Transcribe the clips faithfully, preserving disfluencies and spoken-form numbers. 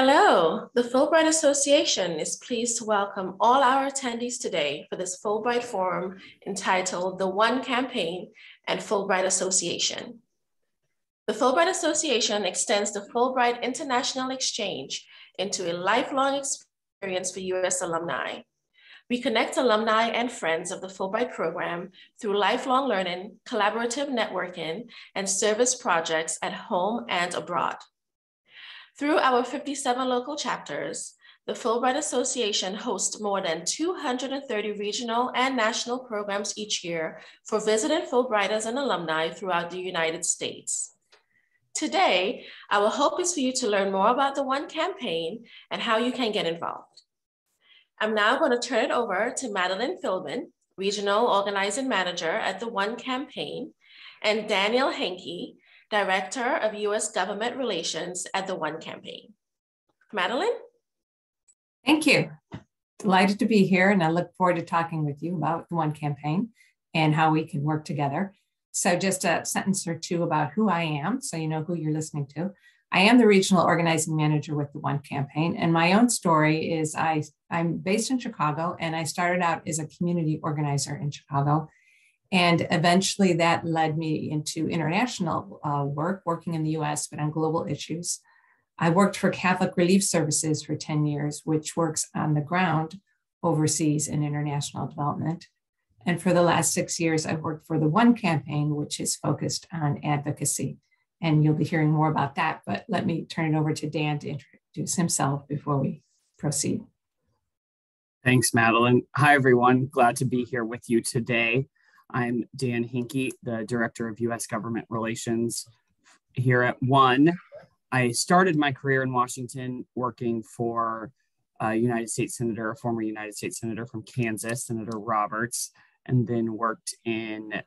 Hello, the Fulbright Association is pleased to welcome all our attendees today for this Fulbright Forum entitled The One Campaign and Fulbright Association. The Fulbright Association extends the Fulbright International Exchange into a lifelong experience for U S alumni. We connect alumni and friends of the Fulbright program through lifelong learning, collaborative networking, and service projects at home and abroad. Through our fifty-seven local chapters, the Fulbright Association hosts more than two hundred thirty regional and national programs each year for visiting Fulbrighters and alumni throughout the United States. Today, our hope is for you to learn more about the One Campaign and how you can get involved. I'm now going to turn it over to Madeleine Philbin, Regional Organizing Manager at the One Campaign, and Daniel Henke, Director of U S Government Relations at the One Campaign. Madeleine? Thank you. Delighted to be here, and I look forward to talking with you about the One Campaign and how we can work together. So just a sentence or two about who I am, so you know who you're listening to. I am the Regional Organizing Manager with the One Campaign, and my own story is I, I'm based in Chicago, and I started out as a community organizer in Chicago. And eventually that led me into international uh, work, working in the U S, but on global issues. I worked for Catholic Relief Services for ten years, which works on the ground overseas in international development. And for the last six years, I've worked for the One Campaign, which is focused on advocacy. And you'll be hearing more about that, but let me turn it over to Dan to introduce himself before we proceed. Thanks, Madeleine. Hi, everyone. Glad to be here with you today. I'm Dan Henke, the Director of U S Government Relations here at One. I started my career in Washington working for a United States Senator, a former United States Senator from Kansas, Senator Roberts, and then worked in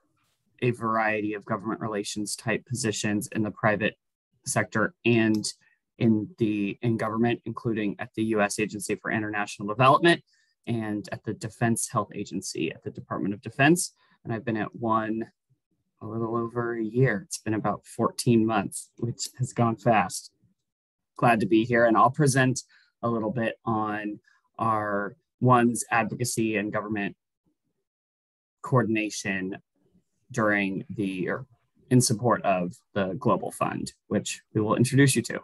a variety of government relations type positions in the private sector and in, the, in government, including at the U S Agency for International Development and at the Defense Health Agency at the Department of Defense. And I've been at One a little over a year. It's been about fourteen months, which has gone fast. Glad to be here. And I'll present a little bit on our One's advocacy and government coordination during the, or in support of the Global Fund, which we will introduce you to.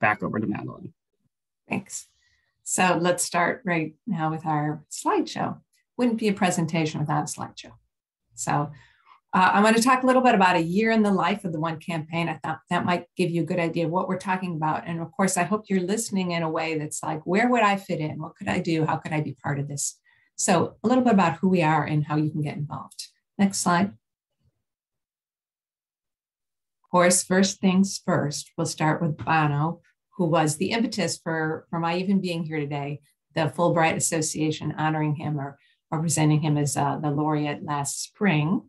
Back over to Madeleine. Thanks. So let's start right now with our slideshow. Wouldn't be a presentation without a slideshow. So uh, I'm going to talk a little bit about a year in the life of the One Campaign. I thought that might give you a good idea of what we're talking about. And of course, I hope you're listening in a way that's like, where would I fit in? What could I do? How could I be part of this? So a little bit about who we are and how you can get involved. Next slide. Of course, first things first, we'll start with Bono, who was the impetus for, for my even being here today, the Fulbright Association honoring him or representing him as uh, the laureate last spring.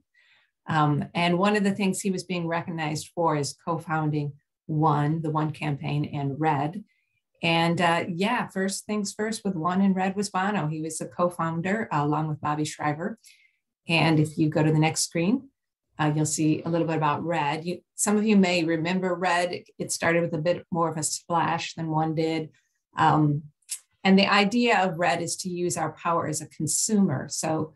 Um, and one of the things he was being recognized for is co-founding One, the One Campaign, and RED. And uh, yeah, first things first with One and RED was Bono. He was a co-founder uh, along with Bobby Schriver. And if you go to the next screen, uh, you'll see a little bit about RED. You, some of you may remember RED. It started with a bit more of a splash than One did. Um, And the idea of RED is to use our power as a consumer. So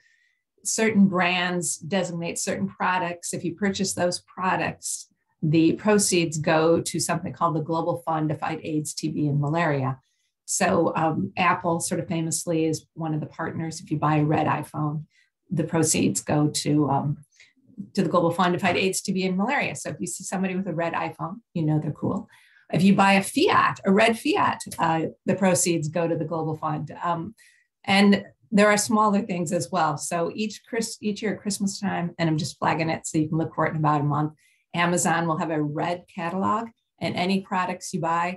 certain brands designate certain products. If you purchase those products, the proceeds go to something called the Global Fund to fight AIDS, T B, and malaria. So um, Apple sort of famously is one of the partners. If you buy a RED iPhone, the proceeds go to, um, to the Global Fund to fight AIDS, T B, and malaria. So if you see somebody with a RED iPhone, you know they're cool. If you buy a Fiat, a red Fiat, uh, the proceeds go to the Global Fund. Um, and there are smaller things as well. So each, Chris, each year at Christmas time, and I'm just flagging it so you can look for it in about a month, Amazon will have a RED catalog, and any products you buy,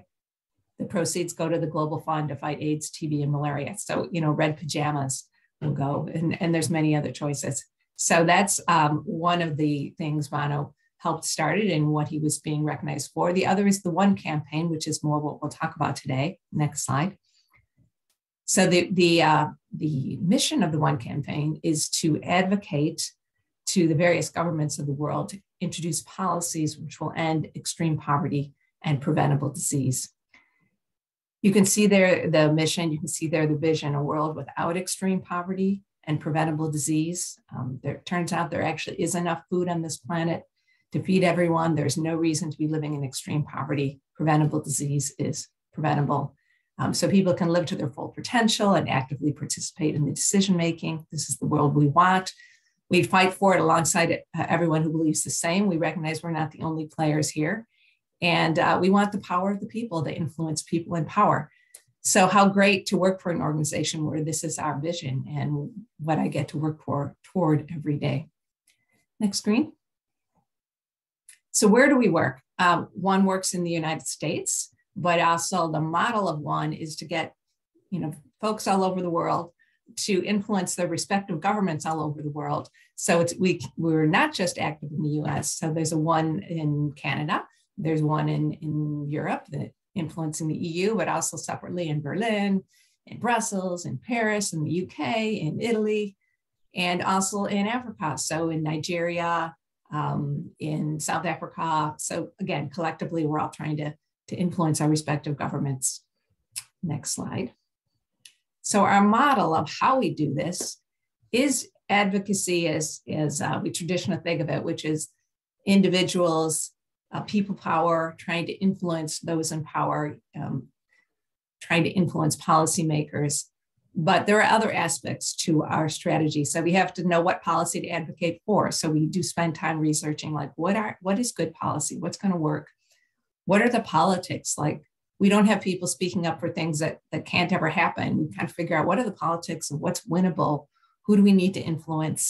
the proceeds go to the Global Fund to fight AIDS, T B, and malaria. So, you know, RED pajamas will go, and, and there's many other choices. So that's um, one of the things Bono helped start it and what he was being recognized for. The other is the One Campaign, which is more what we'll talk about today. Next slide. So the, the, uh, the mission of the One Campaign is to advocate to the various governments of the world to introduce policies which will end extreme poverty and preventable disease. You can see there the mission, you can see there the vision, a world without extreme poverty and preventable disease. Um, there turns out there actually is enough food on this planet to feed everyone. There's no reason to be living in extreme poverty. Preventable disease is preventable. Um, so people can live to their full potential and actively participate in the decision-making. This is the world we want. We fight for it alongside everyone who believes the same. We recognize we're not the only players here. And uh, we want the power of the people to influence people in power. So how great to work for an organization where this is our vision and what I get to work for toward every day. Next screen. So where do we work? Um, one works in the United States, but also the model of one is to get, you know, folks all over the world to influence their respective governments all over the world. So it's, we, we're not just active in the U S. So there's a one in Canada. There's one in, in Europe that influencing the E U, but also separately in Berlin, in Brussels, in Paris, in the U K, in Italy, and also in Africa. So in Nigeria, um, in South Africa. So again, collectively, we're all trying to, to influence our respective governments. Next slide. So our model of how we do this is advocacy as, as uh, we traditionally think of it, which is individuals, Uh, people power, trying to influence those in power, um, trying to influence policymakers. But there are other aspects to our strategy. So we have to know what policy to advocate for. So we do spend time researching, like, what are what is good policy? What's going to work? What are the politics? Like, we don't have people speaking up for things that, that can't ever happen. We kind of figure out what are the politics and what's winnable? Who do we need to influence?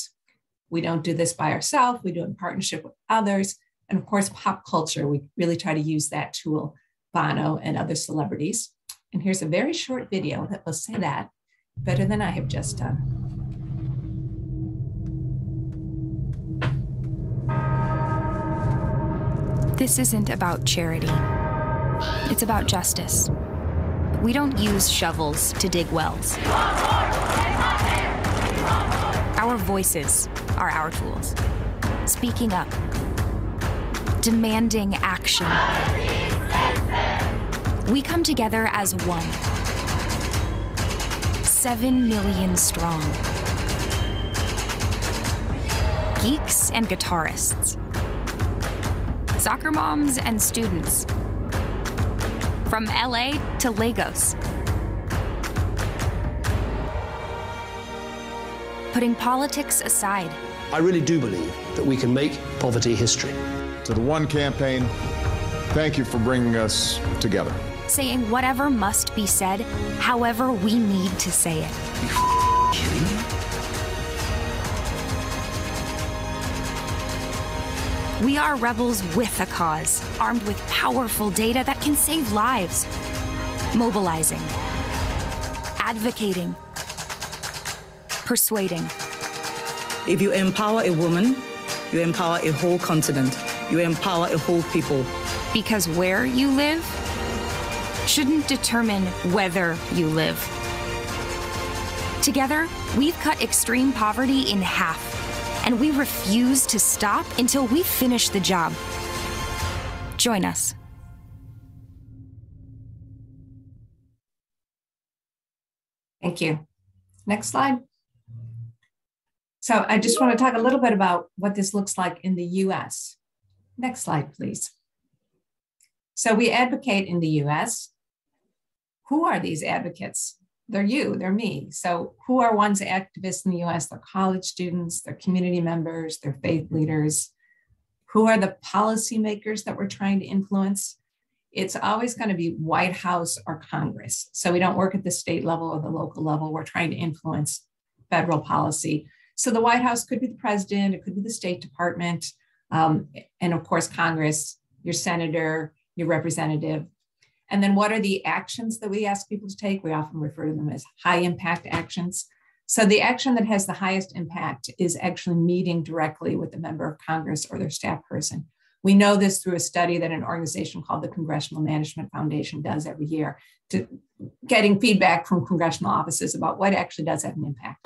We don't do this by ourselves. We do it in partnership with others. And of course, pop culture, we really try to use that tool, Bono and other celebrities. And here's a very short video that will say that better than I have just done. This isn't about charity. It's about justice. We don't use shovels to dig wells. Our voices are our tools. Speaking up. Demanding action. We come together as one. Seven million strong. Geeks and guitarists. Soccer moms and students. From L A to Lagos. Putting politics aside. I really do believe that we can make poverty history. To the One Campaign, thank you for bringing us together. Saying whatever must be said, however we need to say it. You f- kidding? We are rebels with a cause, armed with powerful data that can save lives. Mobilizing, advocating, persuading. If you empower a woman, you empower a whole continent. You empower a whole people. Because where you live shouldn't determine whether you live. Together, we've cut extreme poverty in half, and we refuse to stop until we finish the job. Join us. Thank you. Next slide. So I just want to talk a little bit about what this looks like in the U S. Next slide, please. So we advocate in the U S. Who are these advocates? They're you, they're me. So who are one's activists in the U S? They're college students, they're community members, they're faith leaders. Who are the policymakers that we're trying to influence? It's always going to be White House or Congress. So we don't work at the state level or the local level. We're trying to influence federal policy. So the White House could be the president, it could be the State Department. Um, and of course, Congress, your senator, your representative. And then what are the actions that we ask people to take? We often refer to them as high impact actions. So the action that has the highest impact is actually meeting directly with a member of Congress or their staff person. We know this through a study that an organization called the Congressional Management Foundation does every year, to getting feedback from congressional offices about what actually does have an impact.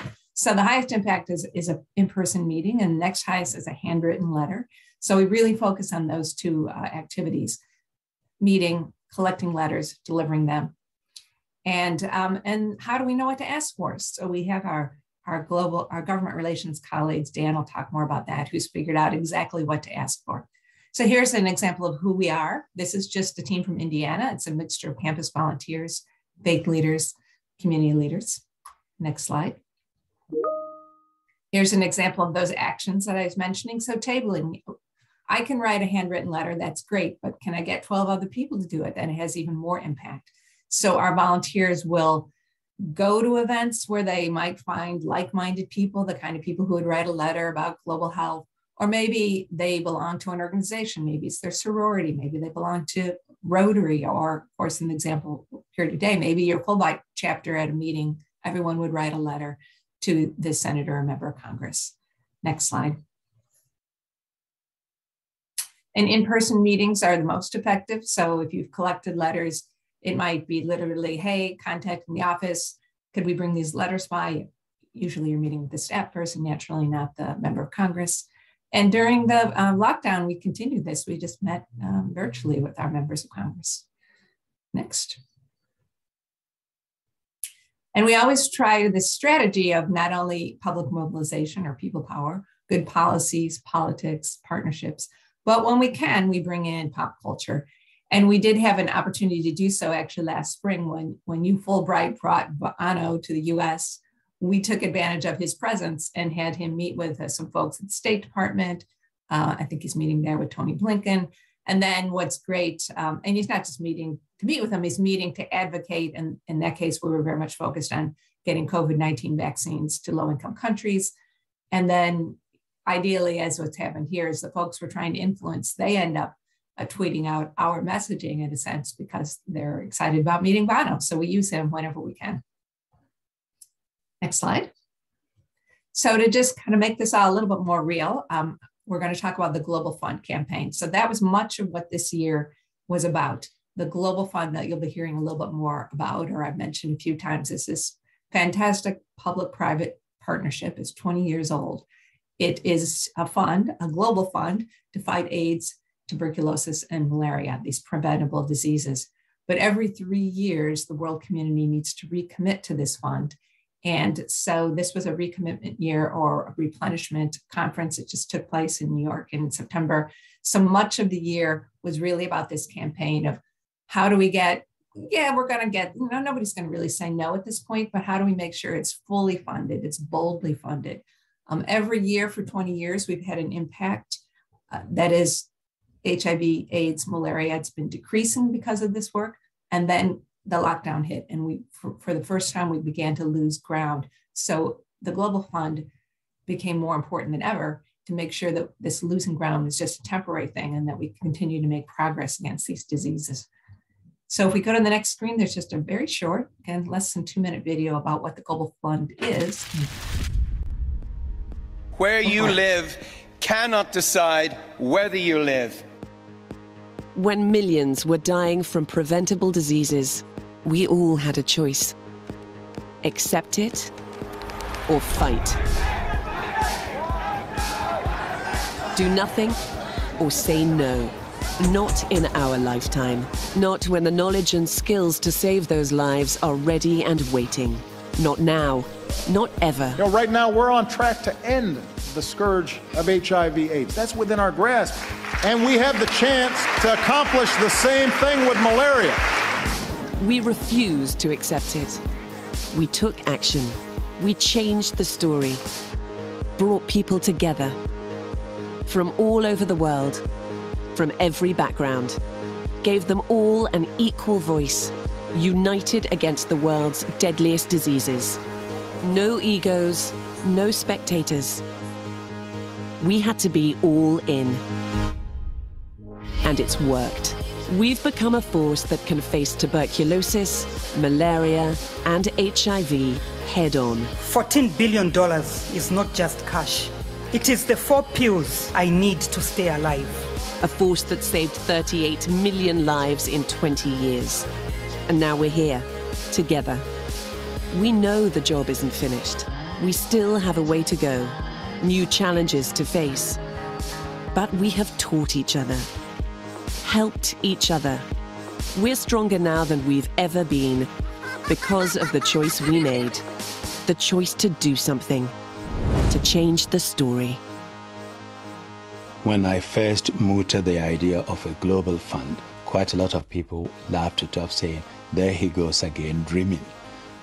So the highest impact is, is an in-person meeting, and the next highest is a handwritten letter. So we really focus on those two uh, activities, meeting, collecting letters, delivering them. And, um, and how do we know what to ask for? So we have our, our global, our government relations colleagues, Dan will talk more about that, who's figured out exactly what to ask for. So here's an example of who we are. This is just a team from Indiana. It's a mixture of campus volunteers, faith leaders, community leaders. Next slide. Here's an example of those actions that I was mentioning. So tabling, I can write a handwritten letter, that's great, but can I get twelve other people to do it? And it has even more impact. So our volunteers will go to events where they might find like-minded people, the kind of people who would write a letter about global health, or maybe they belong to an organization, maybe it's their sorority, maybe they belong to Rotary, or of course, in the example here today, maybe your Fulbright chapter at a meeting, everyone would write a letter to the senator or member of Congress. Next slide. And in-person meetings are the most effective. So if you've collected letters, it might be literally, hey, contact in the office. Could we bring these letters by? Usually you're meeting with the staff person, naturally not the member of Congress. And during the uh, lockdown, we continued this. We just met um, virtually with our members of Congress. Next. And we always try this strategy of not only public mobilization or people power, good policies, politics, partnerships, but when we can, we bring in pop culture. And we did have an opportunity to do so actually last spring when, when you Fulbright brought Bono to the U S, we took advantage of his presence and had him meet with uh, some folks at the State Department. Uh, I think he's meeting there with Tony Blinken. And then what's great, um, and he's not just meeting to meet with them, he's meeting to advocate. And in that case, we were very much focused on getting COVID nineteen vaccines to low-income countries. And then ideally, as what's happened here is the folks we're trying to influence, they end up uh, tweeting out our messaging in a sense because they're excited about meeting Bono. So we use him whenever we can. Next slide. So to just kind of make this all a little bit more real, um, we're going to talk about the Global Fund campaign. So that was much of what this year was about. The Global Fund that you'll be hearing a little bit more about, or I've mentioned a few times, is this fantastic public-private partnership. It's twenty years old. It is a fund, a global fund, to fight AIDS, tuberculosis, and malaria, these preventable diseases. But every three years, the world community needs to recommit to this fund. And so this was a recommitment year or a replenishment conference. It just took place in New York in September. So much of the year was really about this campaign of how do we get, yeah, we're going to get, you know, nobody's going to really say no at this point, but how do we make sure it's fully funded, it's boldly funded? Um, every year for twenty years, we've had an impact uh, that is H I V, AIDS, malaria. It's been decreasing because of this work. And then the lockdown hit, and we, for, for the first time, we began to lose ground. So the Global Fund became more important than ever to make sure that this losing ground is just a temporary thing and that we continue to make progress against these diseases. So if we go to the next screen, there's just a very short, again, less than two minute video about what the Global Fund is. Where you live cannot decide whether you live. When millions were dying from preventable diseases, we all had a choice. Accept it or fight. Do nothing or say no. Not in our lifetime. Not when the knowledge and skills to save those lives are ready and waiting. Not now. Not ever. You know, right now we're on track to end the scourge of H I V AIDS. That's within our grasp. And we have the chance to accomplish the same thing with malaria. We refused to accept it. We took action. We changed the story. Brought people together. From all over the world. From every background. Gave them all an equal voice. United against the world's deadliest diseases. No egos, no spectators. We had to be all in. And it's worked. We've become a force that can face tuberculosis, malaria, and H I V head on. fourteen billion dollars is not just cash. It is the four pills I need to stay alive. A force that saved thirty-eight million lives in twenty years. And now we're here, together. We know the job isn't finished. We still have a way to go, new challenges to face. But we have taught each other, helped each other. We're stronger now than we've ever been, because of the choice we made. The choice to do something, to change the story. When I first mooted the idea of a global fund, quite a lot of people laughed it off, saying, there he goes again, dreaming.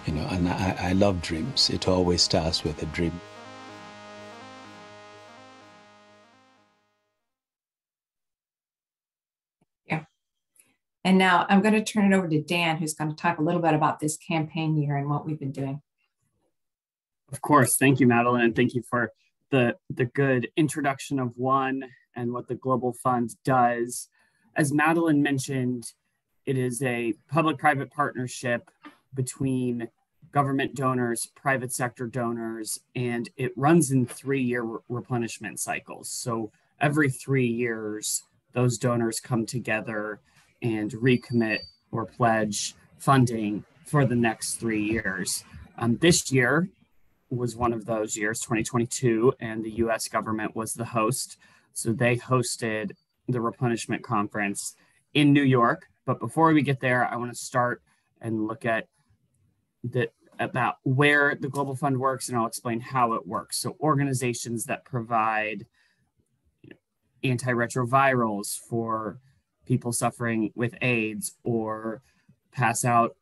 You know, and I, I love dreams. It always starts with a dream. Yeah. And now I'm going to turn it over to Dan, who's going to talk a little bit about this campaign year and what we've been doing. Of course. Thank you, Madeleine. And thank you for the, the good introduction of One and what the Global Fund does. As Madeleine mentioned, it is a public-private partnership between government donors, private sector donors, and it runs in three-year re replenishment cycles. So every three years, those donors come together and recommit or pledge funding for the next three years. Um, this year was one of those years, twenty twenty-two, and the U S government was the host. So they hosted the replenishment conference in New York. But before we get there, I want to start and look at the, about where the Global Fund works, and I'll explain how it works. So organizations that provide you know, antiretrovirals for people suffering with AIDS, or pass out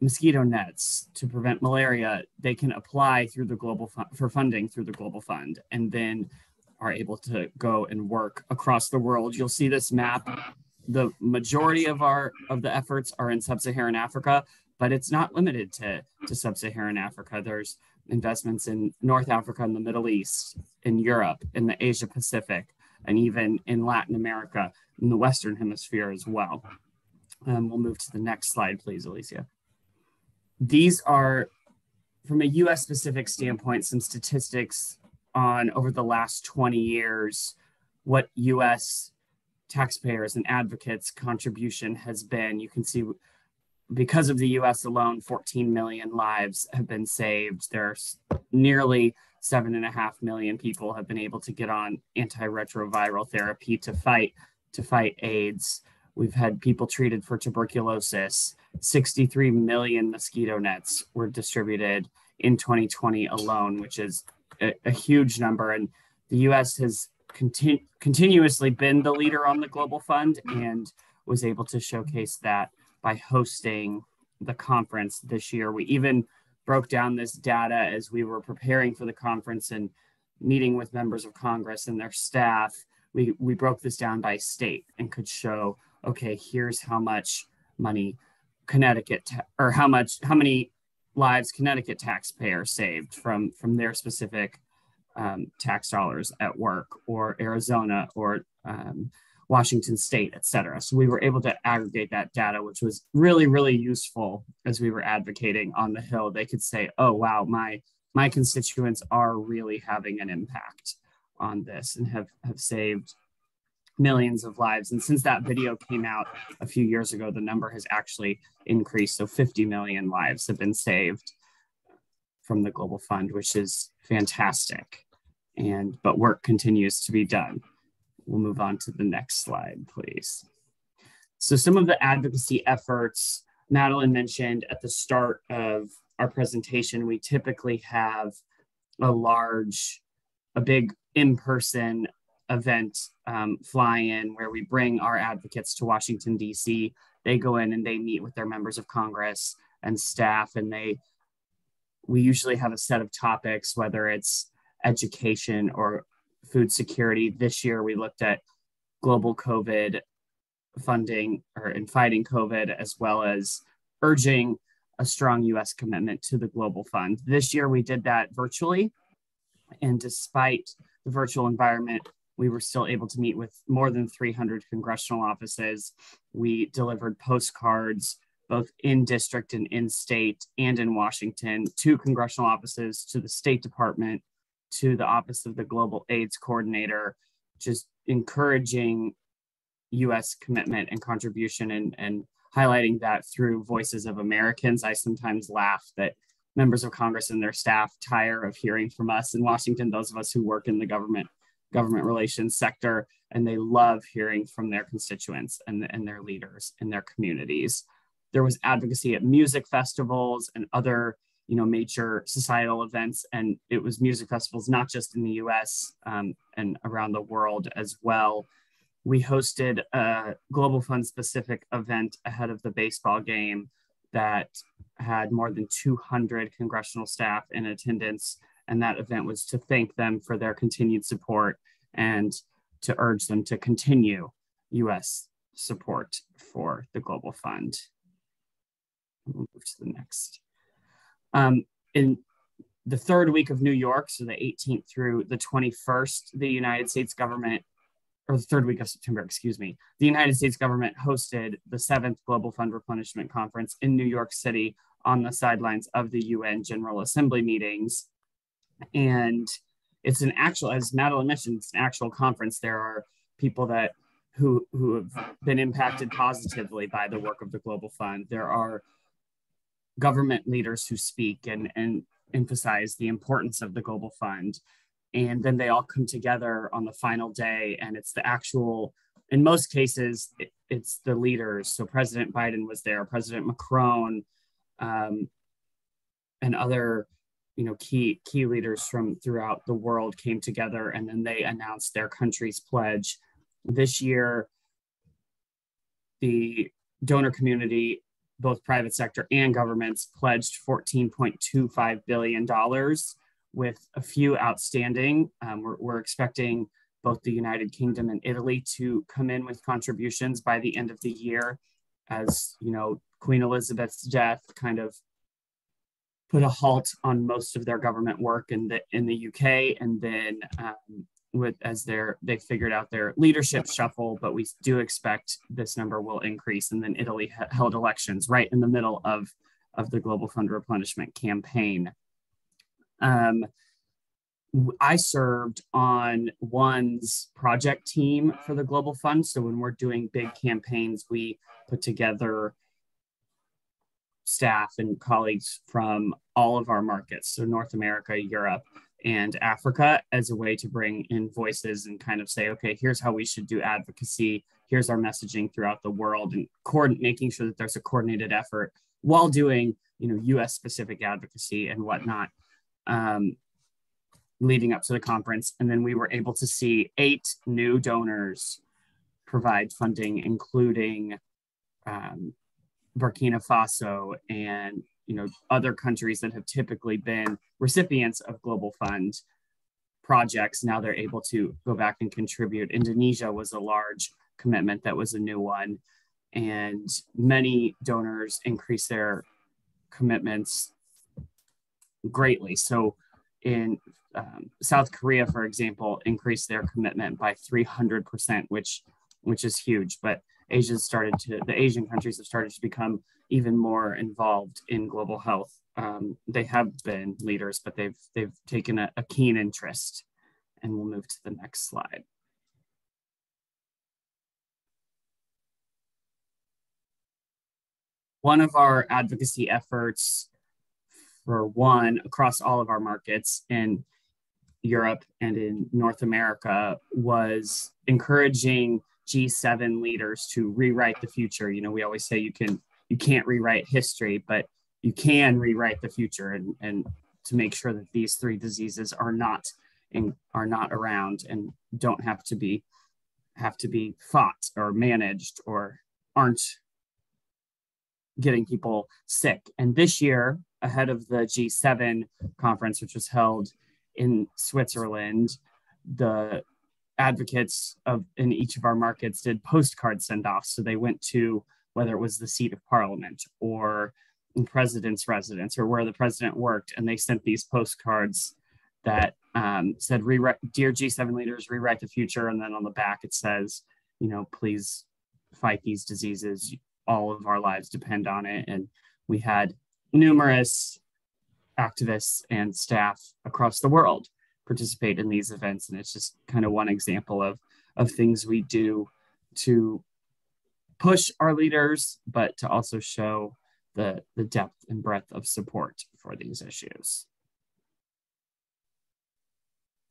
mosquito nets to prevent malaria, they can apply through the Global Fund for funding through the Global Fund, and then are able to go and work across the world. You'll see this map. The majority of our of the efforts are in sub-Saharan Africa, but it's not limited to, to sub-Saharan Africa. There's investments in North Africa and the Middle East, in Europe, in the Asia Pacific, and even in Latin America, in the Western Hemisphere as well. Um, we'll move to the next slide, please, Alicia. These are, from a U S specific standpoint, some statistics on over the last twenty years, what U S taxpayers and advocates' contribution has been. You can see, because of the U S alone, fourteen million lives have been saved. There's nearly seven and a half million people have been able to get on antiretroviral therapy to fight to fight AIDS. We've had people treated for tuberculosis. sixty-three million mosquito nets were distributed in twenty twenty alone, which is a, a huge number. And the U S has continu continuously been the leader on the Global Fund and was able to showcase that by hosting the conference this year. We even broke down this data as we were preparing for the conference and meeting with members of Congress and their staff. We, we broke this down by state and could show, okay, here's how much money Connecticut, or how much, how many lives Connecticut taxpayers saved from, from their specific um, tax dollars at work, or Arizona, or um, Washington State, et cetera. So we were able to aggregate that data, which was really, really useful as we were advocating on the Hill. They could say, oh, wow, my, my constituents are really having an impact on this and have, have saved millions of lives. And since that video came out a few years ago, the number has actually increased. So fifty million lives have been saved from the Global Fund, which is fantastic. And, but work continues to be done. We'll move on to the next slide, please. So some of the advocacy efforts, Madeleine mentioned at the start of our presentation, we typically have a large, a big in-person event um, fly-in where we bring our advocates to Washington, D C. They go in and they meet with their members of Congress and staff, and they, we usually have a set of topics, whether it's education or food security. This year, we looked at global COVID funding or in fighting COVID, as well as urging a strong U S commitment to the Global Fund. This year, we did that virtually. And despite the virtual environment, we were still able to meet with more than three hundred congressional offices. We delivered postcards, both in district and in state and in Washington, to congressional offices, to the State Department, to the Office of the Global AIDS Coordinator, just encouraging U S commitment and contribution, and, and highlighting that through voices of Americans. I sometimes laugh that members of Congress and their staff tire of hearing from us in Washington, those of us who work in the government government relations sector, and they love hearing from their constituents and, and their leaders in their communities. There was advocacy at music festivals and other, you know, major societal events. And it was music festivals, not just in the U S um, and around the world as well. We hosted a Global Fund specific event ahead of the baseball game that had more than two hundred congressional staff in attendance. And that event was to thank them for their continued support and to urge them to continue U S support for the Global Fund. We'll move to the next. Um, in the third week of New York, so the eighteenth through the twenty-first, the United States government, or the third week of September, excuse me, the United States government hosted the seventh Global Fund Replenishment Conference in New York City on the sidelines of the U N General Assembly meetings. And it's an actual, as Madeleine mentioned, it's an actual conference. There are people that who, who have been impacted positively by the work of the Global Fund. There are government leaders who speak and, and emphasize the importance of the Global Fund. And then they all come together on the final day, and it's the actual, in most cases, it, it's the leaders. So President Biden was there, President Macron, um, and other you know, key, key leaders from throughout the world came together, and then they announced their country's pledge. This year, the donor community, both private sector and governments, pledged fourteen point two five billion dollars, with a few outstanding. Um, we're, we're expecting both the United Kingdom and Italy to come in with contributions by the end of the year, as, you know, Queen Elizabeth's death kind of put a halt on most of their government work in the in the U K, and then um, with as their they figured out their leadership shuffle. But we do expect this number will increase. And then Italy held elections right in the middle of of the Global Fund replenishment campaign. Um, I served on One's project team for the Global Fund. So when we're doing big campaigns, we put together staff and colleagues from all of our markets, so North America, Europe, and Africa, as a way to bring in voices and kind of say, okay, here's how we should do advocacy. Here's our messaging throughout the world, and making sure that there's a coordinated effort while doing, you know, U S specific advocacy and whatnot, um, leading up to the conference. And then we were able to see eight new donors provide funding, including um, Burkina Faso and, you know, other countries that have typically been recipients of Global Fund projects. Now they're able to go back and contribute. Indonesia was a large commitment that was a new one, and many donors increased their commitments greatly. So in um, South Korea, for example, increased their commitment by three hundred percent, which which is huge. But Asia's started to, the Asian countries have started to become even more involved in global health. Um, they have been leaders, but they've, they've taken a, a keen interest. And we'll move to the next slide. One of our advocacy efforts for One across all of our markets in Europe and in North America was encouraging G seven leaders to rewrite the future. You know, we always say you can, you can't rewrite history, but you can rewrite the future, and, and to make sure that these three diseases are not in, are not around and don't have to be have to be fought or managed or aren't getting people sick. And this year, ahead of the G seven conference, which was held in Switzerland, the advocates of in each of our markets did postcard send-offs. So they went to, whether it was the seat of Parliament or the president's residence or where the president worked, and they sent these postcards that um, said, "Dear G seven leaders, rewrite the future." And then on the back it says, you know, please fight these diseases. All of our lives depend on it. And we had numerous activists and staff across the world participate in these events. And it's just kind of one example of, of things we do to push our leaders, but to also show the, the depth and breadth of support for these issues.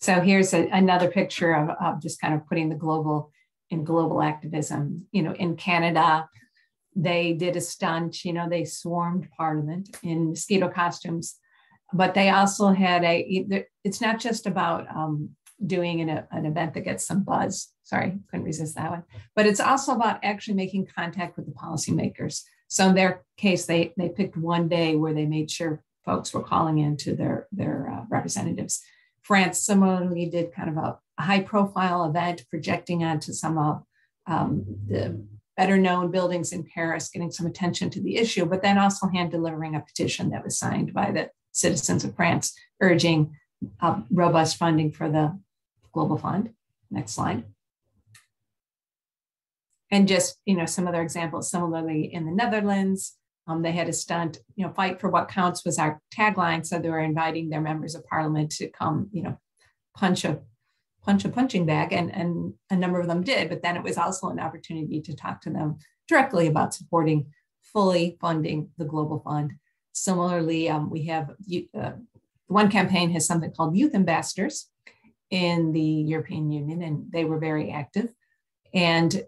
So here's a, another picture of, of just kind of putting the global in global activism, you know, in Canada, They did a stunt, you know, they swarmed Parliament in mosquito costumes, but they also had a, it's not just about um, doing an, an event that gets some buzz. Sorry, couldn't resist that one. But it's also about actually making contact with the policymakers. So in their case, they, they picked one day where they made sure folks were calling in to their, their uh, representatives. France similarly did kind of a high profile event projecting onto some of um, the better known buildings in Paris, getting some attention to the issue, but then also hand delivering a petition that was signed by the citizens of France urging uh, robust funding for the Global Fund. Next slide. And just, you know, some other examples, similarly in the Netherlands, um, they had a stunt, you know, fight for what counts was our tagline. So they were inviting their members of Parliament to come, you know, punch a punch a punching bag, and, and a number of them did, but then it was also an opportunity to talk to them directly about supporting fully funding the Global Fund. Similarly, um, we have, uh, One Campaign has something called Youth Ambassadors in the European Union, and they were very active, and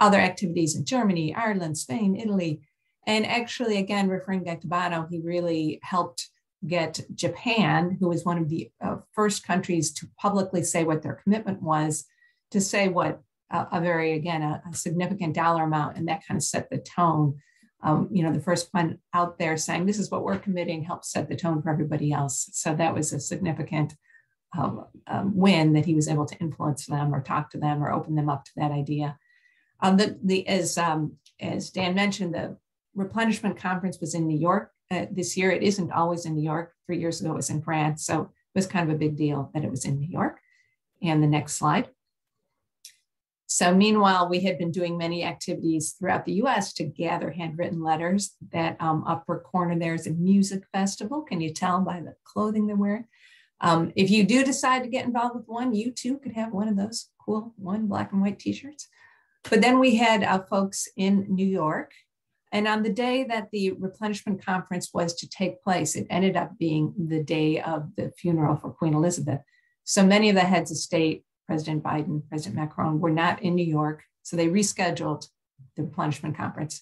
other activities in Germany, Ireland, Spain, Italy, and actually, again, referring back to Bono, he really helped get Japan, who was one of the uh, first countries to publicly say what their commitment was, to say what uh, a very, again, a, a significant dollar amount, and that kind of set the tone. Um, you know, the first one out there saying, this is what we're committing, helped set the tone for everybody else. So that was a significant um, um, win that he was able to influence them or talk to them or open them up to that idea. Um, the, the, as, um, as Dan mentioned, the replenishment conference was in New York. Uh, this year, it isn't always in New York. Three years ago, it was in France. So it was kind of a big deal that it was in New York. And the next slide. So meanwhile, we had been doing many activities throughout the U S to gather handwritten letters. That um, upper corner there is a music festival. Can you tell by the clothing they're wearing? Um, if you do decide to get involved with one, you too could have one of those cool one black and white t-shirts. But then we had uh, folks in New York. And on the day that the replenishment conference was to take place, it ended up being the day of the funeral for Queen Elizabeth. So many of the heads of state, President Biden, President Macron, were not in New York. So they rescheduled the replenishment conference.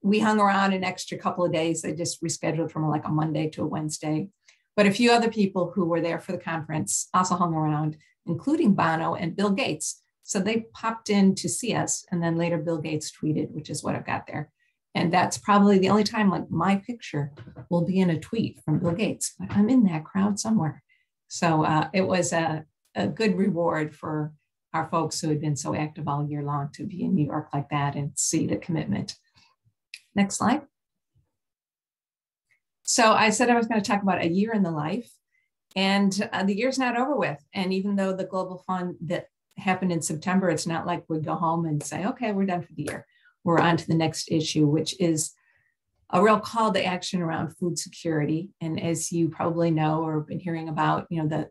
We hung around an extra couple of days. They just rescheduled from like a Monday to a Wednesday. But a few other people who were there for the conference also hung around, including Bono and Bill Gates. So they popped in to see us, and then later Bill Gates tweeted, which is what I've got there. And that's probably the only time like my picture will be in a tweet from Bill Gates, but I'm in that crowd somewhere. So uh, it was a, a good reward for our folks who had been so active all year long to be in New York like that and see the commitment. Next slide. So I said I was going to talk about a year in the life, and uh, the year's not over with. And even though the Global Fund, that happened in September, it's not like we go home and say, okay, we're done for the year. We're on to the next issue, which is a real call to action around food security. And as you probably know, or been hearing about, you know, that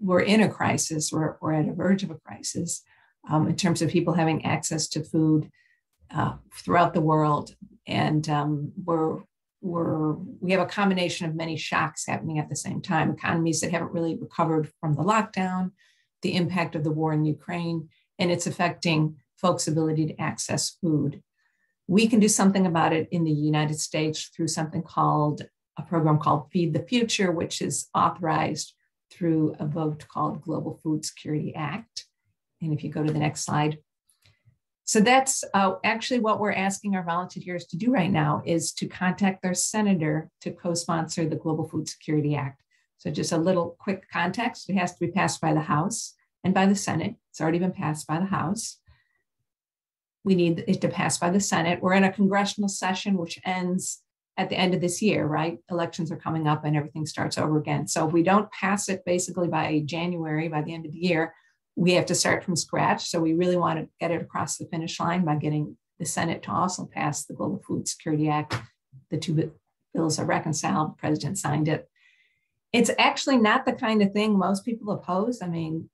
we're in a crisis, we're, we're at a verge of a crisis um, in terms of people having access to food uh, throughout the world. And um, we're, we're, we have a combination of many shocks happening at the same time, economies that haven't really recovered from the lockdown, the impact of the war in Ukraine, and it's affecting folks' ability to access food. We can do something about it in the United States through something called, a program called Feed the Future, which is authorized through a vote called Global Food Security Act. And if you go to the next slide. So that's uh, actually what we're asking our volunteers to do right now, is to contact their senator to co-sponsor the Global Food Security Act. So just a little quick context, it has to be passed by the House and by the Senate. It's already been passed by the House. We need it to pass by the Senate. We're in a congressional session, which ends at the end of this year, right? Elections are coming up and everything starts over again. So if we don't pass it basically by January, by the end of the year, we have to start from scratch. So we really want to get it across the finish line by getting the Senate to also pass the Global Food Security Act. The two bills are reconciled. The president signed it. It's actually not the kind of thing most people oppose. I mean,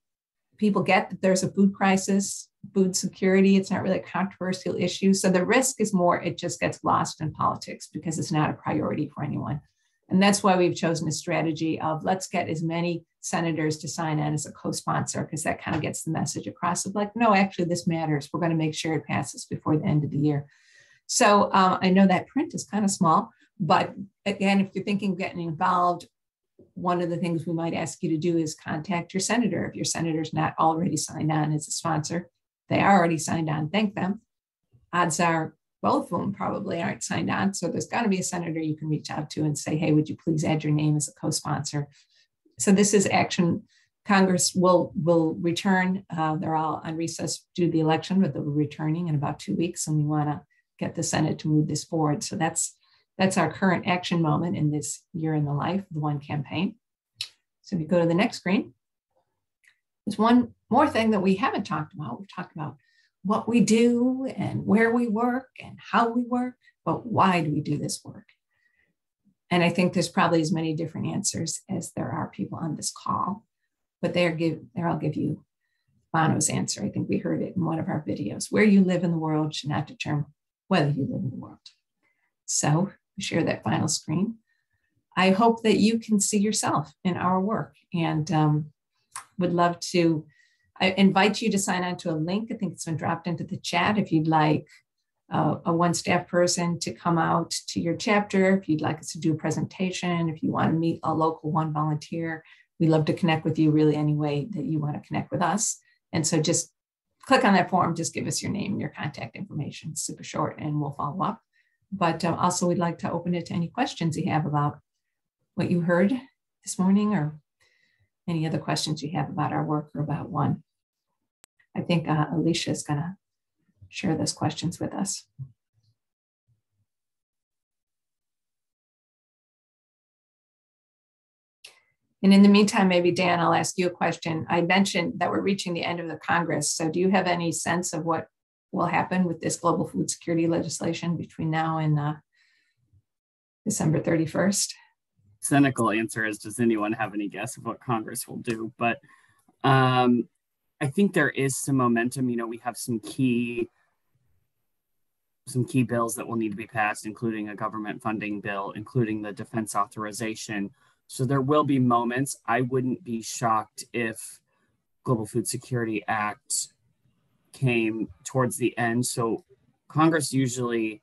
people get that there's a food crisis, food security, it's not really a controversial issue. So the risk is more, it just gets lost in politics because it's not a priority for anyone. And that's why we've chosen a strategy of let's get as many senators to sign on as a co-sponsor, because that kind of gets the message across of like, no, actually this matters. We're going to make sure it passes before the end of the year. So um, I know that print is kind of small, but again, if you're thinking of getting involved, one of the things we might ask you to do is contact your senator. If your senator's not already signed on as a sponsor, they are already signed on, thank them. Odds are both of them probably aren't signed on. So there's got to be a senator you can reach out to and say, hey, would you please add your name as a co-sponsor? So this is action. Congress will, will return. Uh, they're all on recess due to the election, but they'll be returning in about two weeks. And we want to get the Senate to move this forward. So that's that's our current action moment in this year in the life of the One Campaign. So if you go to the next screen, there's one more thing that we haven't talked about. We've talked about what we do and where we work and how we work, but why do we do this work? And I think there's probably as many different answers as there are people on this call, but they're give, there I'll give you Bono's answer. I think we heard it in one of our videos. Where you live in the world should not determine whether you live in the world. So share that final screen. I hope that you can see yourself in our work, and um, would love to I invite you to sign on to a link. I think it's been dropped into the chat. If you'd like uh, a one staff person to come out to your chapter, if you'd like us to do a presentation, if you want to meet a local One volunteer, we'd love to connect with you really any way that you want to connect with us. And so just click on that form, just give us your name and your contact information, it's super short, and we'll follow up. But um, also we'd like to open it to any questions you have about what you heard this morning or any other questions you have about our work or about One. I think uh, Alicia is gonna share those questions with us. And in the meantime, maybe Dan, I'll ask you a question. I mentioned that we're reaching the end of the Congress. So do you have any sense of what will happen with this global food security legislation between now and uh, December thirty-first? Cynical answer is, does anyone have any guess of what Congress will do? But um, I think there is some momentum. You know, we have some key, some key bills that will need to be passed, including a government funding bill, including the defense authorization. So there will be moments. I wouldn't be shocked if Global Food Security Act came towards the end. So Congress usually,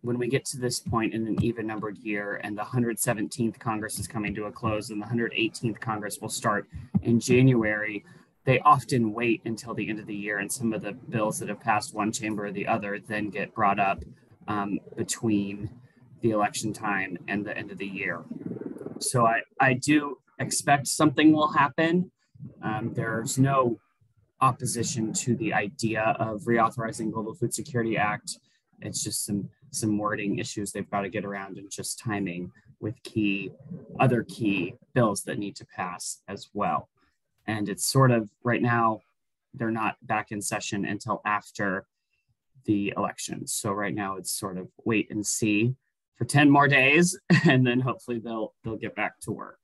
when we get to this point in an even numbered year and the one hundred seventeenth Congress is coming to a close and the one hundred eighteenth Congress will start in January, they often wait until the end of the year, and some of the bills that have passed one chamber or the other then get brought up um, between the election time and the end of the year. So I, I do expect something will happen. Um, there's no opposition to the idea of reauthorizing Global Food Security Act. It's just some, some wording issues they've got to get around, and just timing with key, other key bills that need to pass as well. And it's sort of, right now, they're not back in session until after the election. So right now it's sort of wait and see for ten more days, and then hopefully they'll they'll get back to work.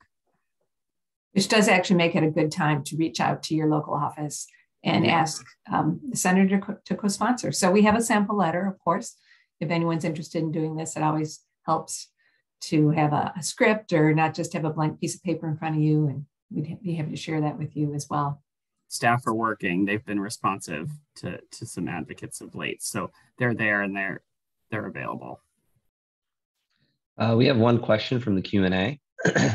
Which does actually make it a good time to reach out to your local office and ask um, the senator co to co-sponsor. So we have a sample letter, of course. If anyone's interested in doing this, it always helps to have a, a script or not just have a blank piece of paper in front of you, and we'd be happy to share that with you as well. Staff are working. They've been responsive to, to some advocates of late. So they're there and they're, they're available. Uh, we have one question from the Q and A.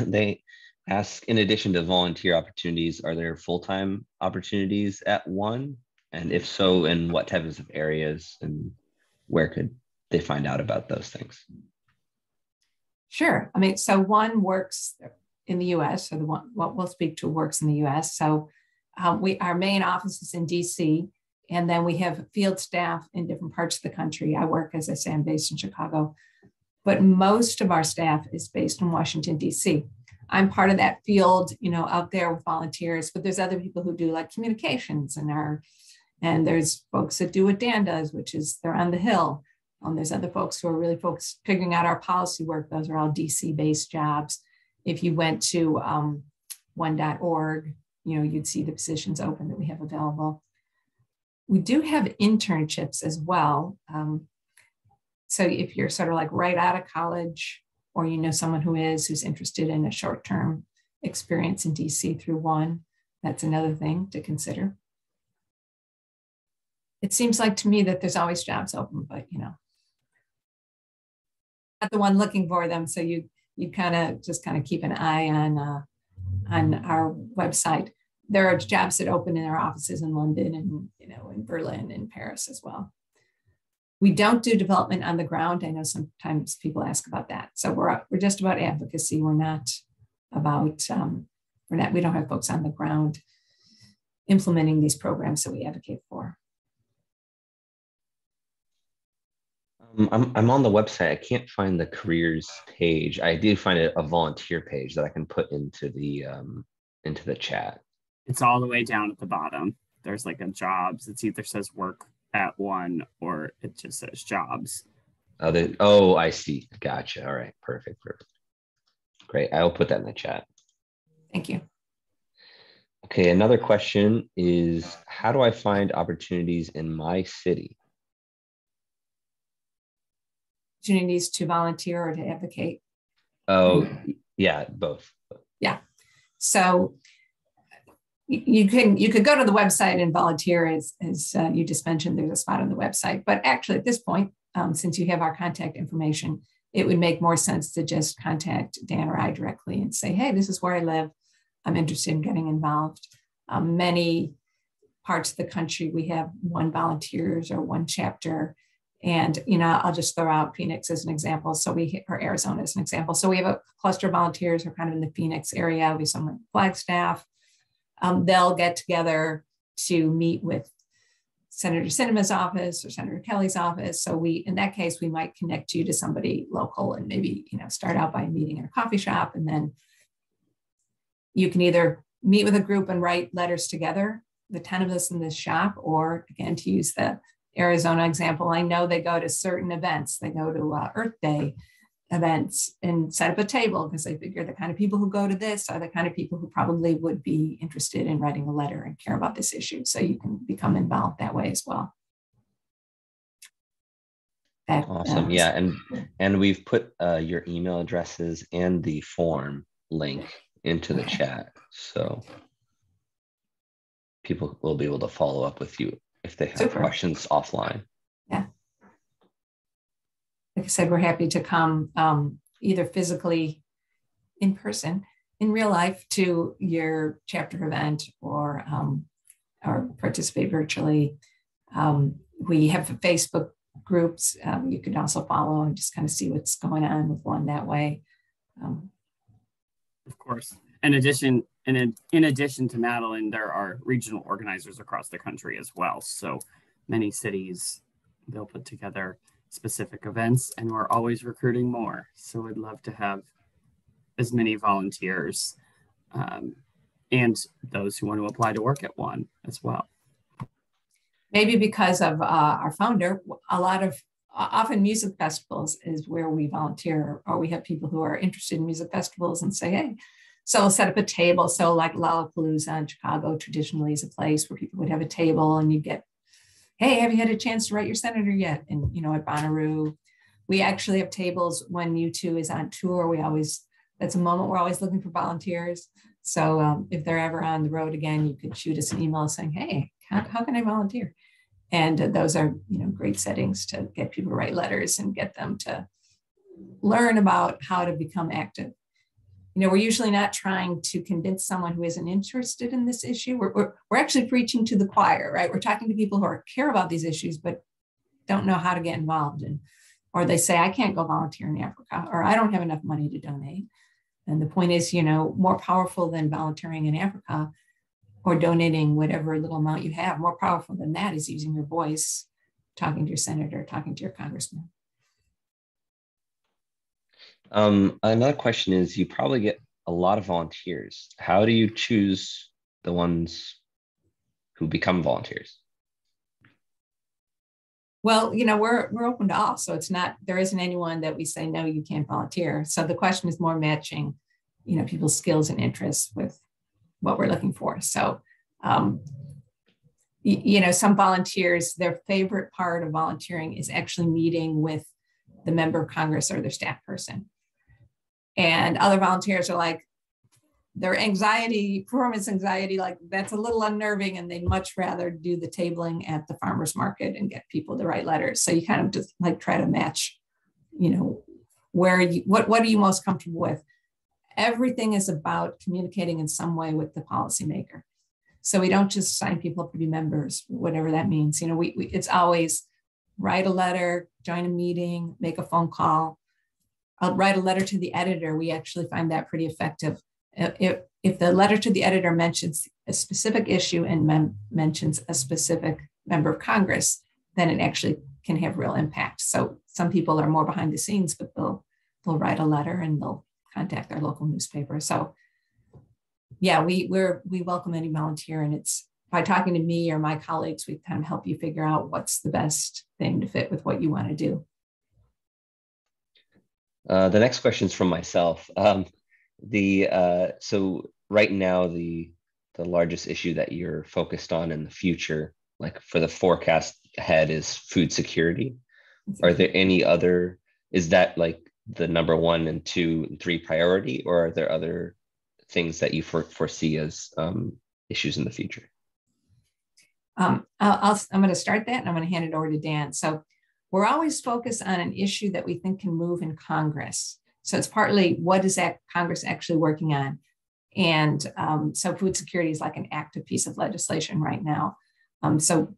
They ask, in addition to volunteer opportunities, are there full-time opportunities at One? And if so, in what types of areas, and where could they find out about those things? Sure. I mean, so One works in the U S, so the one, what we'll speak to works in the U S. So um, we, our main office is in D C, and then we have field staff in different parts of the country. I work, as I say, I'm based in Chicago. But most of our staff is based in Washington, D C. I'm part of that field, you know, out there with volunteers, but there's other people who do like communications, and our, and there's folks that do what Dan does, which is they're on the Hill. Um, there's other folks who are really focused figuring out our policy work. Those are all D C based jobs. If you went to um, one dot org, you know, you'd see the positions open that we have available. We do have internships as well. Um, So if you're sort of like right out of college, or you know someone who is, who's interested in a short-term experience in D C through One, that's another thing to consider. It seems like to me that there's always jobs open, but you know, the one looking for them. So you you kind of just kind of keep an eye on uh, on our website. There are jobs that open in our offices in London and, you know, in Berlin and Paris as well. We don't do development on the ground. I know sometimes people ask about that. So we're we're just about advocacy. We're not about um, we're not we don't have folks on the ground implementing these programs that we advocate for. Um, I'm I'm on the website. I can't find the careers page. I did find a, a volunteer page that I can put into the um, into the chat. It's all the way down at the bottom. There's like a jobs. It's either says work at one or it just says jobs. Oh, the, oh, I see. Gotcha. All right. Perfect. Perfect. Great. I'll put that in the chat. Thank you. Okay. Another question is, how do I find opportunities in my city? Opportunities to volunteer or to advocate? Oh, yeah, both. Yeah. So you can you could go to the website and volunteer, as, as uh, you just mentioned, there's a spot on the website. But actually at this point, um, since you have our contact information, it would make more sense to just contact Dan or I directly and say, hey, this is where I live. I'm interested in getting involved. Um, many parts of the country, we have one volunteers or one chapter. And, you know, I'll just throw out Phoenix as an example. So we, or Arizona as an example. So we have a cluster of volunteers who are kind of in the Phoenix area. We have someone in Flagstaff. Um, they'll get together to meet with Senator Sinema's office or Senator Kelly's office. So we, in that case, we might connect you to somebody local and maybe, you know, start out by meeting in a coffee shop. And then you can either meet with a group and write letters together, the ten of us in this shop, or again, to use the Arizona example, I know they go to certain events. They go to uh, Earth Day events and set up a table because they figure the kind of people who go to this are the kind of people who probably would be interested in writing a letter and care about this issue. So you can become involved that way as well. That, awesome. Um, yeah. And, and we've put uh, your email addresses and the form link into the chat. So people will be able to follow up with you if they have Super. questions offline. Yeah. Like I said, we're happy to come um, either physically in person, in real life, to your chapter event or, um, or participate virtually. Um, we have Facebook groups. Um, you can also follow and just kind of see what's going on with one that way. Um, of course. In addition, and in, in addition to Madeleine, there are regional organizers across the country as well. So many cities, they'll put together specific events, and we're always recruiting more. So we'd love to have as many volunteers um, and those who want to apply to work at one as well. Maybe because of uh, our founder, a lot of uh, often music festivals is where we volunteer, or we have people who are interested in music festivals and say, hey, so we'll set up a table. So like Lollapalooza in Chicago traditionally is a place where people would have a table and you get, hey, have you had a chance to write your senator yet? And, you know, at Bonnaroo, we actually have tables when U two is on tour. We always, that's a moment we're always looking for volunteers. So um, if they're ever on the road again, you could shoot us an email saying, hey, how, how can I volunteer? And uh, those are, you know, great settings to get people to write letters and get them to learn about how to become active. You know, we're usually not trying to convince someone who isn't interested in this issue. We're, we're, we're actually preaching to the choir, right? We're talking to people who are, care about these issues, but don't know how to get involved. And, or they say, I can't go volunteer in Africa, or I don't have enough money to donate. And the point is, you know, more powerful than volunteering in Africa or donating whatever little amount you have, more powerful than that is using your voice, talking to your senator, talking to your congressman. Um, another question is, you probably get a lot of volunteers. How do you choose the ones who become volunteers? Well, you know, we're, we're open to all. So it's not, there isn't anyone that we say, no, you can't volunteer. So the question is more matching, you know, people's skills and interests with what we're looking for. So, um, you, you know, some volunteers, their favorite part of volunteering is actually meeting with the member of Congress or their staff person. And other volunteers are like, their anxiety, performance anxiety, like that's a little unnerving, and they'd much rather do the tabling at the farmer's market and get people to write letters. So you kind of just like try to match, you know, where you, what, what are you most comfortable with? Everything is about communicating in some way with the policymaker. So we don't just sign people up to be members, whatever that means. You know, we, we it's always write a letter, join a meeting, make a phone call. I'll write a letter to the editor. We actually find that pretty effective. If, if the letter to the editor mentions a specific issue and mem- mentions a specific member of Congress, then it actually can have real impact. So some people are more behind the scenes, but they'll they'll write a letter and they'll contact their local newspaper. So yeah, we we're we welcome any volunteer, and it's by talking to me or my colleagues, we kind of help you figure out what's the best thing to fit with what you want to do. Uh, the next question is from myself. Um, the uh, so right now, the the largest issue that you're focused on in the future, like for the forecast ahead, is food security. Are there any other? Is that like the number one and two and three priority, or are there other things that you for, foresee as um, issues in the future? Um, I'll, I'll, I'm going to start that, and I'm going to hand it over to Dan. So we're always focused on an issue that we think can move in Congress. So it's partly what is that Congress actually working on, and um, so food security is like an active piece of legislation right now. Um, so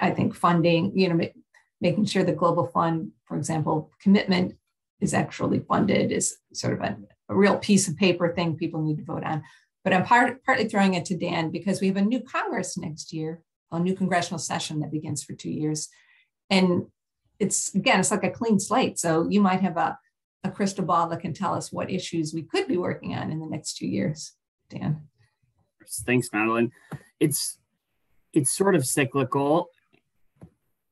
I think funding, you know, ma- making sure the Global Fund, for example, commitment is actually funded is sort of a, a real piece of paper thing people need to vote on. But I'm part, partly throwing it to Dan because we have a new Congress next year, a new congressional session that begins for two years. And it's, again, it's like a clean slate. So you might have a, a crystal ball that can tell us what issues we could be working on in the next two years. Dan. Thanks, Madeleine. It's, it's sort of cyclical.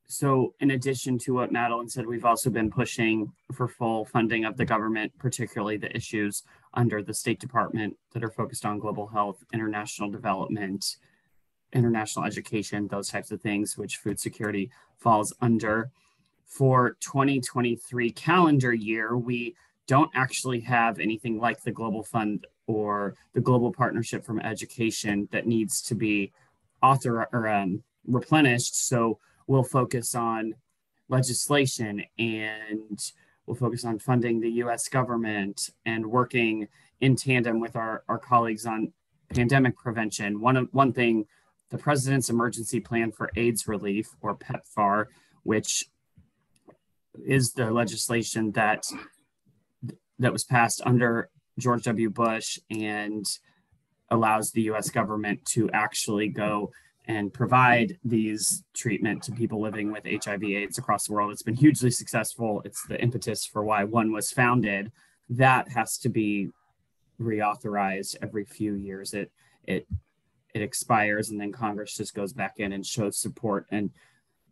So in addition to what Madeleine said, we've also been pushing for full funding of the government, particularly the issues under the State Department that are focused on global health, international development, international education, those types of things, which food security falls under. For twenty twenty-three calendar year, we don't actually have anything like the Global Fund or the Global Partnership for Education that needs to be author or um, replenished. So we'll focus on legislation, and we'll focus on funding the U S government and working in tandem with our, our colleagues on pandemic prevention. One, one thing, the President's Emergency Plan for AIDS Relief, or PEPFAR, which is the legislation that, that was passed under George W. Bush and allows the U S government to actually go and provide these treatment to people living with H I V AIDS across the world. It's been hugely successful. It's the impetus for why one was founded. That has to be reauthorized every few years. It it it expires, and then Congress just goes back in and shows support. And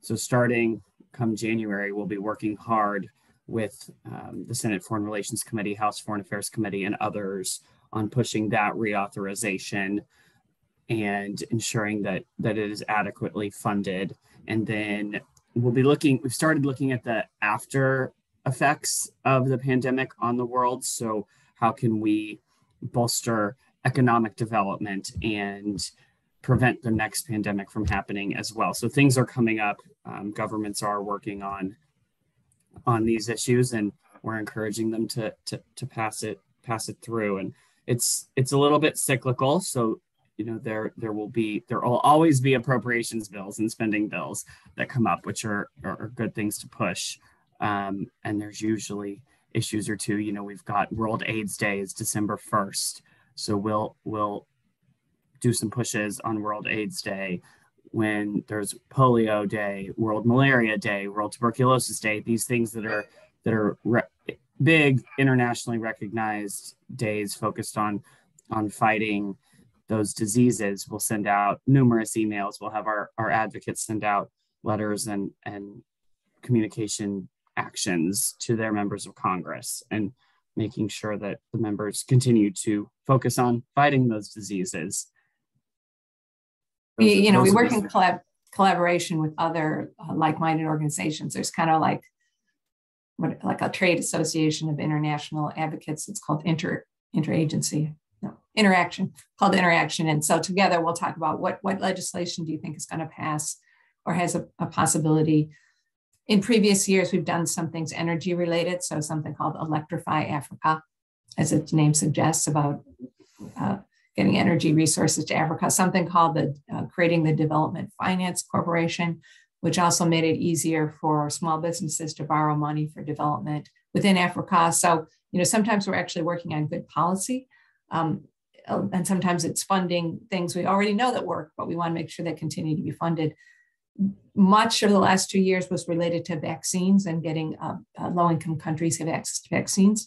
so starting come January, we'll be working hard with um, the Senate Foreign Relations Committee, House Foreign Affairs Committee, and others on pushing that reauthorization and ensuring that that it is adequately funded. And then we'll be looking, we've started looking at the after effects of the pandemic on the world. So how can we bolster economic development and prevent the next pandemic from happening as well? So things are coming up. Um, governments are working on, on these issues, and we're encouraging them to, to, to pass it, pass it through. And it's, it's a little bit cyclical. So you know, there there will be, there will always be appropriations bills and spending bills that come up, which are, are, are good things to push. Um, and there's usually issues or two. You know, we've got World AIDS Day is December first. So we'll, we'll do some pushes on World AIDS Day. When there's Polio Day, World Malaria Day, World Tuberculosis Day, these things that are, that are re- big internationally recognized days focused on, on fighting those diseases. We'll send out numerous emails. We'll have our, our advocates send out letters and, and communication actions to their members of Congress, and making sure that the members continue to focus on fighting those diseases. Those, you know, we work in collab- collaboration with other uh, like-minded organizations. There's kind of like, what, like a trade association of international advocates. It's called inter interagency. No, interaction, called interaction. And so together we'll talk about what, what legislation do you think is going to pass or has a, a possibility. In previous years, we've done some things energy related, so something called Electrify Africa, as its name suggests, about uh, getting energy resources to Africa, something called the uh, creating the Development Finance Corporation, which also made it easier for small businesses to borrow money for development within Africa. So, you know, sometimes we're actually working on good policy, um, and sometimes it's funding things we already know that work, but we want to make sure they continue to be funded. Much of the last two years was related to vaccines and getting uh, uh, low-income countries have access to vaccines.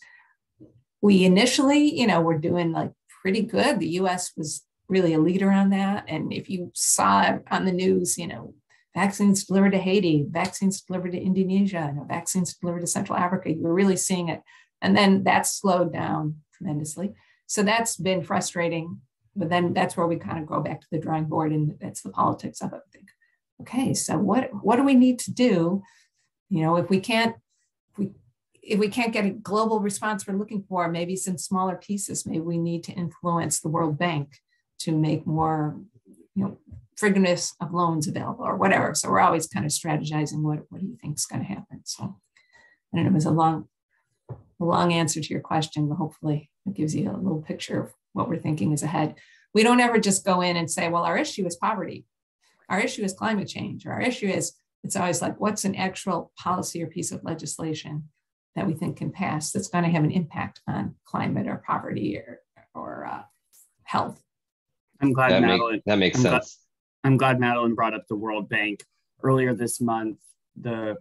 We initially, you know, were doing like pretty good. The U S was really a leader on that. And if you saw on the news, you know, vaccines delivered to Haiti, vaccines delivered to Indonesia, you know, vaccines delivered to Central Africa, you were really seeing it. And then that slowed down tremendously. So that's been frustrating, but then that's where we kind of go back to the drawing board, and that's the politics of it. I think, okay, so what, what do we need to do? You know, if we can't, if we, if we can't get a global response we're looking for, maybe some smaller pieces, maybe we need to influence the World Bank to make more, you know, forgiveness of loans available or whatever. So we're always kind of strategizing what, what do you think is going to happen? So, and it was a long, a long answer to your question, but hopefully it gives you a little picture of what we're thinking is ahead. We don't ever just go in and say, well, our issue is poverty. Our issue is climate change, or our issue is, it's always like, what's an actual policy or piece of legislation that we think can pass that's going to have an impact on climate or poverty or, or uh, health. I'm glad that, Madeline, make, that makes I'm sense. Glad, I'm glad Madeline brought up the World Bank. Earlier this month, the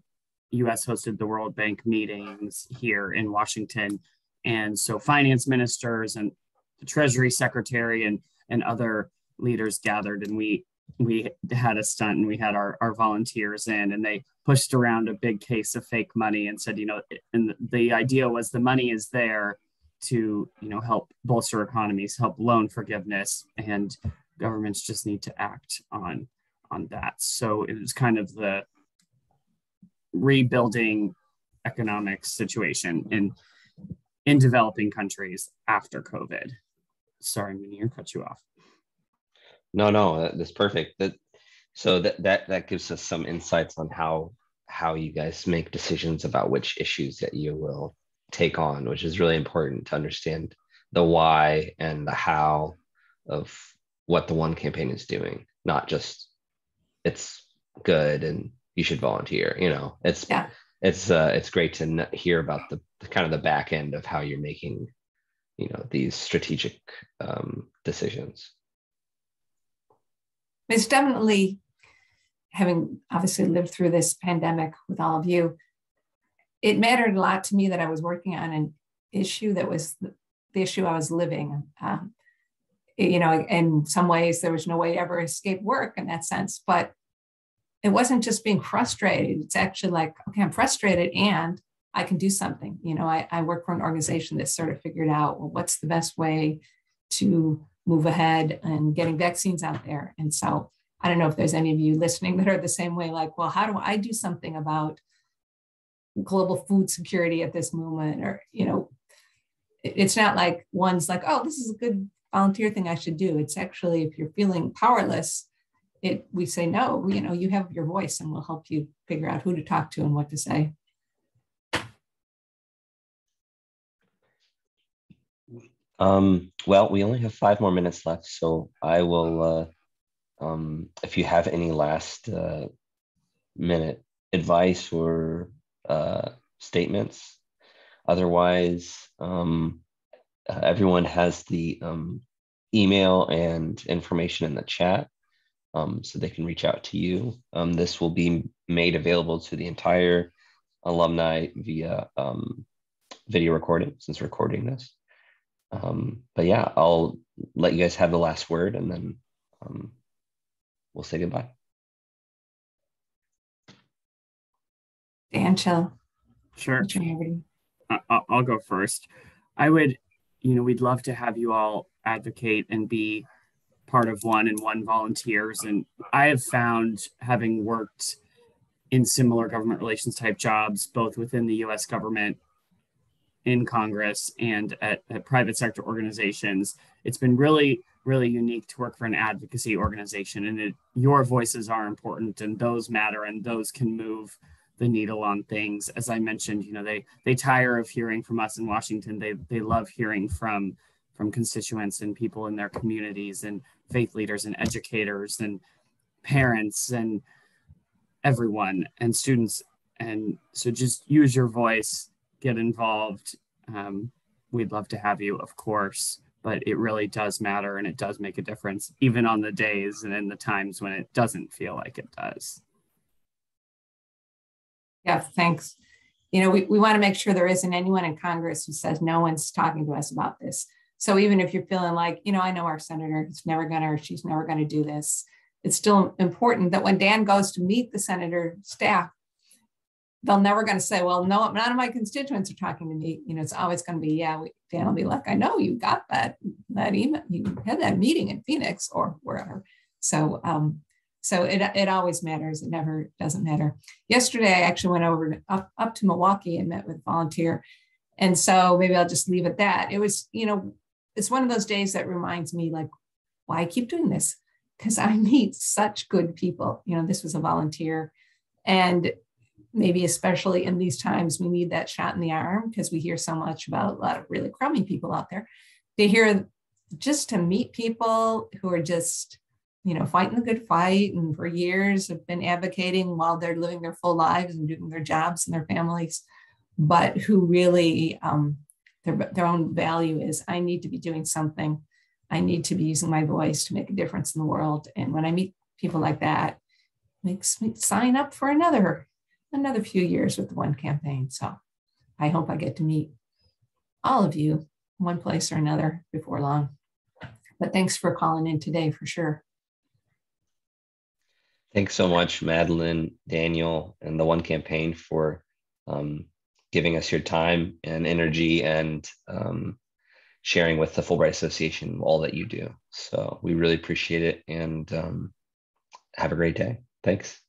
U S hosted the World Bank meetings here in Washington. And so finance ministers and the Treasury Secretary and, and other leaders gathered, and we we had a stunt, and we had our, our volunteers in, and they pushed around a big case of fake money and said, you know, and the idea was the money is there to, you know, help bolster economies, help loan forgiveness, and governments just need to act on, on that. So it was kind of the rebuilding economic situation in, in developing countries after COVID. Sorry, Munir, cut you off. No, no, that's perfect. That, so that, that, that gives us some insights on how, how you guys make decisions about which issues that you will take on, which is really important to understand the why and the how of what the One Campaign is doing, not just it's good and you should volunteer. You know, it's yeah. it's uh, it's great to hear about the kind of the back end of how you're making, you know, these strategic um, decisions. It's definitely, having obviously lived through this pandemic with all of you, it mattered a lot to me that I was working on an issue that was the issue I was living. Um, you know, in some ways there was no way to ever escape work in that sense, but it wasn't just being frustrated. It's actually like, okay, I'm frustrated and I can do something. You know, I, I work for an organization that sort of figured out, well, what's the best way to move ahead and getting vaccines out there. And so I don't know if there's any of you listening that are the same way, like, well, how do I do something about global food security at this moment? Or, you know, it's not like one's like, oh, this is a good volunteer thing I should do. It's actually, if you're feeling powerless, it, we say, no, you know, you have your voice and we'll help you figure out who to talk to and what to say. Um, well, we only have five more minutes left, so I will, uh, um, if you have any last uh, minute advice or uh, statements, otherwise, um, Uh, everyone has the um, email and information in the chat, um, so they can reach out to you. Um, this will be made available to the entire alumni via um, video recording, since recording this. Um, but yeah, I'll let you guys have the last word, and then um, we'll say goodbye. Dan, chill. Sure. I'll, I'll go first. I would... You know, we'd love to have you all advocate and be part of One and One volunteers. And I have found, having worked in similar government relations type jobs, both within the U S government, in Congress, and at, at private sector organizations, it's been really, really unique to work for an advocacy organization. And it, your voices are important, and those matter, and those can move the needle on things. As I mentioned, you know, they they tire of hearing from us in Washington. They they love hearing from from constituents and people in their communities and faith leaders and educators and parents and everyone and students. And so just use your voice, get involved. Um, we'd love to have you, of course, but it really does matter and it does make a difference, even on the days and in the times when it doesn't feel like it does. Yeah, thanks. You know, we, we want to make sure there isn't anyone in Congress who says no one's talking to us about this. So even if you're feeling like, you know, I know our senator is never going to, or she's never going to do this, it's still important that when Dan goes to meet the senator staff, they're never going to say, well, no, none of my constituents are talking to me. You know, it's always going to be, yeah, we, Dan will be like, I know you got that, that email, you had that meeting in Phoenix or wherever. So, um, so it, it always matters. It never doesn't matter. Yesterday, I actually went over to, up, up to Milwaukee and met with volunteer. And so maybe I'll just leave it at that. It was, you know, it's one of those days that reminds me like, why I keep doing this? Because I meet such good people. You know, this was a volunteer, and maybe especially in these times, we need that shot in the arm because we hear so much about a lot of really crummy people out there. To hear, just to meet people who are just, you know, fighting the good fight and for years have been advocating while they're living their full lives and doing their jobs and their families, but who really um, their, their own value is, I need to be doing something. I need to be using my voice to make a difference in the world. And when I meet people like that, it makes me sign up for another, another few years with the One Campaign. So I hope I get to meet all of you in one place or another before long. But thanks for calling in today for sure. Thanks so much, Madeleine, Daniel, and the One Campaign for um, giving us your time and energy and um, sharing with the Fulbright Association all that you do. So we really appreciate it, and um, have a great day. Thanks.